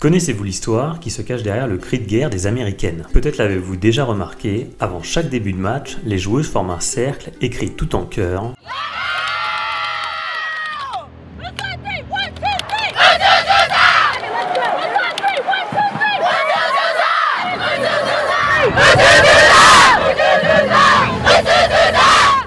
Connaissez-vous l'histoire qui se cache derrière le cri de guerre des Américaines? Peut-être l'avez-vous déjà remarqué, avant chaque début de match, les joueuses forment un cercle et crient tout en chœur.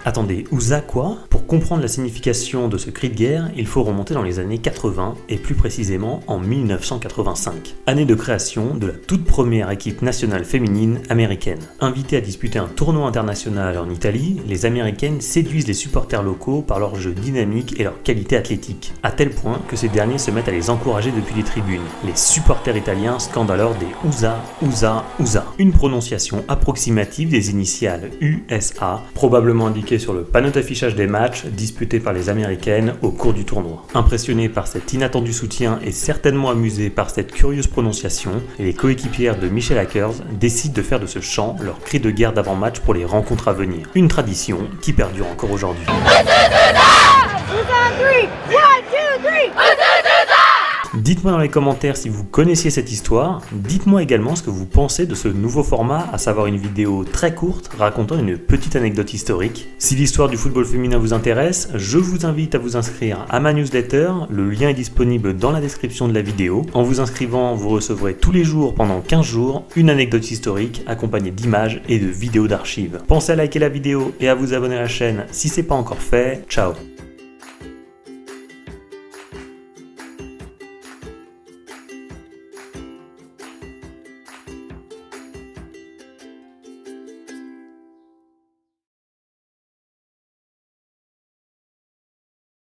Attendez, OOSA quoi? Pour comprendre la signification de ce cri de guerre, il faut remonter dans les années 80 et plus précisément en 1985, année de création de la toute première équipe nationale féminine américaine. Invitées à disputer un tournoi international en Italie, les Américaines séduisent les supporters locaux par leur jeu dynamique et leur qualité athlétique, à tel point que ces derniers se mettent à les encourager depuis les tribunes. Les supporters italiens scandent alors des OOSA, OOSA, OOSA, une prononciation approximative des initiales USA, probablement indiquée sur le panneau d'affichage des matchs disputés par les Américaines au cours du tournoi. Impressionnées par cet inattendu soutien et certainement amusées par cette curieuse prononciation, les coéquipières de Michelle Akers décident de faire de ce chant leur cri de guerre d'avant-match pour les rencontres à venir. Une tradition qui perdure encore aujourd'hui. Dites-moi dans les commentaires si vous connaissiez cette histoire, dites-moi également ce que vous pensez de ce nouveau format, à savoir une vidéo très courte racontant une petite anecdote historique. Si l'histoire du football féminin vous intéresse, je vous invite à vous inscrire à ma newsletter, le lien est disponible dans la description de la vidéo. En vous inscrivant, vous recevrez tous les jours pendant 15 jours une anecdote historique accompagnée d'images et de vidéos d'archives. Pensez à liker la vidéo et à vous abonner à la chaîne si c'est pas encore fait, ciao!